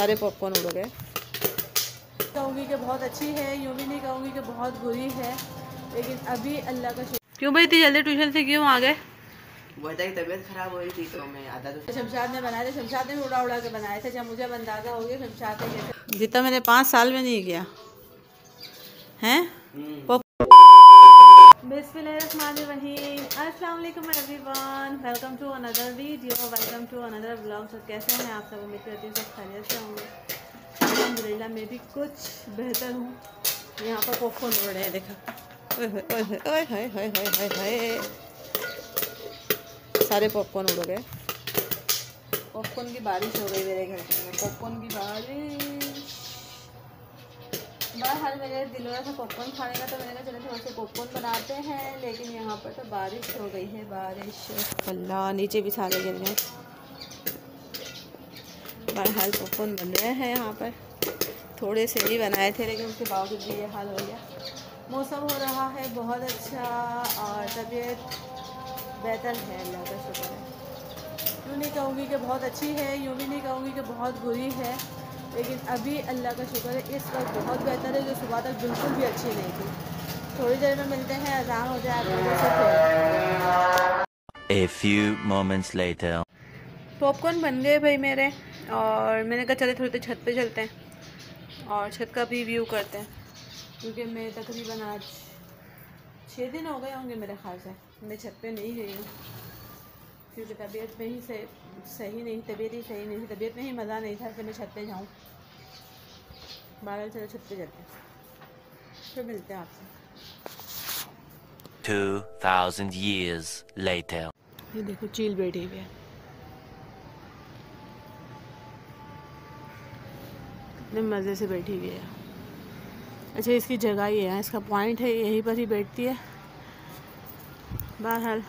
सारे पॉपकॉर्न उड़ गए। कहूँगी कि बहुत अच्छी है, यूँ भी नहीं कहूँगी कि बहुत बुरी है, लेकिन अभी अल्लाह का शुक्र। क्यों भाई इतनी जल्दी ट्यूशन से क्यों आ गए? बता की तबीयत खराब हो रही थी तो मैं आधा तो शमशाद ने बनाया था, शमशाद ने उड़ा उड़ा के बनाया था, जब मुझे अंदाजा हो गया शमशाद ने जितना मैंने 5 साल में नहीं किया हैं। बिस्मिल्लाहिर्रहमानिर्रहीम, अस्सलाम वालेकुम everyone, welcome to another video, welcome to another vlog. सब कैसे हैं आप? सब उम्मीद करती हूँ सब खैरियत से होंगे। अलहमदुलिल्लाह मैं भी कुछ बेहतर हूँ। यहाँ पर पॉपकॉर्न उड़ रहे हैं, देखो सारे पॉपकॉर्न उड़ गए। पॉपकॉर्न की बारिश हो गई मेरे घर में, पॉपकॉर्न की बारिश। बहरहाल मेरे दिल में था पॉपकॉर्न खाने का, तो मैंने कहा चलो थोड़ा सा पॉपकॉर्न बनाते हैं, लेकिन यहाँ पर तो बारिश हो गई है। बारिश अल्लाह, नीचे भी सारे गिर गए। बहरहाल पॉपकॉर्न बन रहे हैं। यहाँ पर थोड़े से ही बनाए थे, लेकिन उसके बावजूद भी ये हाल हो गया। मौसम हो रहा है बहुत अच्छा और तबीयत बेहतर है, अल्लाह का शुक्र है। यूँ नहीं कहूँगी कि बहुत अच्छी है, यूँ भी नहीं कहूँगी कि बहुत बुरी है, लेकिन अभी अल्लाह का शुक्र है इस वक्त बहुत बेहतर है, जो सुबह तक बिल्कुल भी अच्छी नहीं थी। थोड़ी देर में मिलते हैं, आराम हो जाए। पॉपकॉर्न बन गए भाई मेरे, और मैंने कहा चले थोड़ी देर छत पे चलते हैं और छत का भी व्यू करते हैं, क्योंकि मैं तकरीबन आज 6 दिन हो गए होंगे मेरे ख्याल से मैं छत पे नहीं गई हूँ, क्योंकि तबीयत में ही सही नहीं थी, तबीयत में ही मज़ा नहीं था कि मैं छत पे जाऊँ। बारह चलो छत पे जाते हैं, फिर मिलते हैं आपसे। 2000 years later ये देखो चील बैठी हुई है। कितने मज़े से बैठी हुई है। अच्छा इसकी जगह ये है, इसका पॉइंट है, यहीं पर ही बैठती है। बहरहाल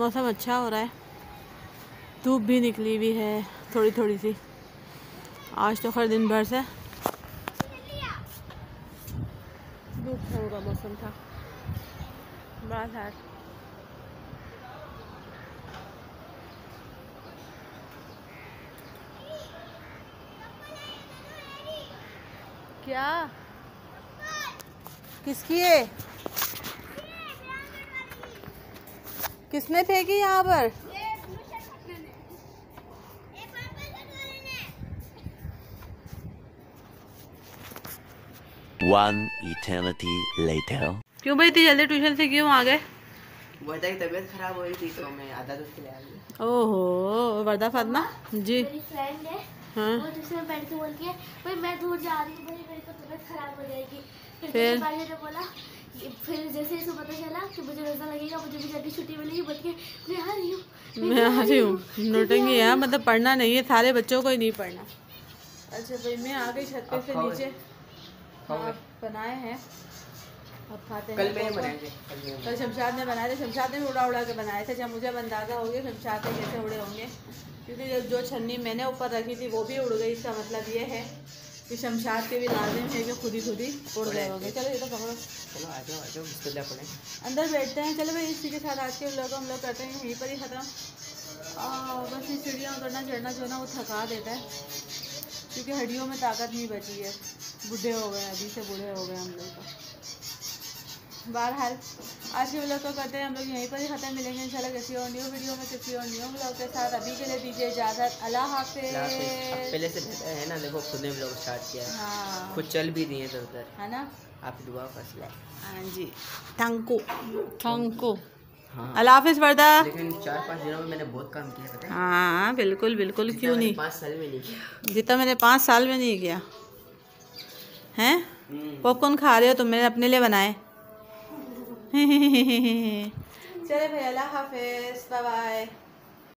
मौसम अच्छा हो रहा है, धूप भी निकली हुई है थोड़ी थोड़ी सी आज तो। खैर दिन भर से धूप होगा मौसम था। बहरहाल क्या किसकी है? किसने फेंकी यहाँ पर? क्यों भाई इतनी जल्दी ट्यूशन से क्यों आ गए? वर्दा की तबीयत खराब हो रही थी तो मैं आधा दूध खिला दी। ओहो वर्दा फातिमा जी फ्रेंड है। हाँ? वो दूसरे में बैठ के बोल के भाई मैं दूर जा रही हूँ, भाई मेरी तो तबीयत खराब हो जाएगी। फिर भाई ने बोला, फिर जैसे इसको पता चला कि मुझे रोजा लगेगा, मुझे भी जल्दी छुट्टी मिलेगी, बल्कि मैं आ रही हूँ। नोटंगी है, मतलब पढ़ना नहीं है, सारे बच्चों को ही नहीं पढ़ना। अच्छा भाई मैं आ गई छत पे से नीचे। आप बनाए हैं? अब खाते हैं। कल शमशाद ने बनाए थे, शमशाद ने उड़ा उड़ा के बनाए थे, जब मुझे अंदाजा हो गया शमशाद ने कैसे उड़े होंगे, क्योंकि जो छन्नी मैंने ऊपर रखी थी वो भी उड़ गई। इसका मतलब ये है कि शमशाद के भी लाजिम है कि खुद ही उड़ गए होंगे। चलो ये तो पकड़ो, चलो आ जाओ बिस्मिल्लाह पढ़ें, अंदर बैठते हैं। चलो भाई इसी के साथ आज के व्लॉग हम लोग करते हैं यहीं पर ही ख़त्म। बस ये सीढ़ियाँ उतरना चढ़ना जो ना वो थका देता है, क्योंकि हड्डियों में ताकत नहीं बची है, बूढ़े हो गए, अभी से बूढ़े हो गए हम लोग तो। बहरहाल आज के व्लॉग को करते हैं हम लोग यहीं पर ही ख़त्म। मिलेंगे इंशाल्लाह किसी और न्यू वीडियो में, किसी और न्यू व्लॉग के साथ। अभी के लिए दीजिए इजाज़त, अल्लाह हाफ़िज़। पहले से बेहतर है ना, देखो खुद ने व्लॉग स्टार्ट किया है। हाँ। खुद चल भी दिए इधर उधर, है ना। आप दुआ फंस लाए। हाँ जी, थैंक यू। हाँ। अल्लाह हाफ़िज़ वर्दा। लेकिन 4-5 दिनों में मैंने बहुत काम किया पता है। हाँ बिल्कुल बिल्कुल, क्यों नहीं, 5 साल में नहीं किया जितना मैंने 5 साल में नहीं किया है। पॉपकॉर्न खा रहे हो तुम? मैंने अपने लिए बनाए। चले भैया, अल्लाह हाफिज़, बाय बाय।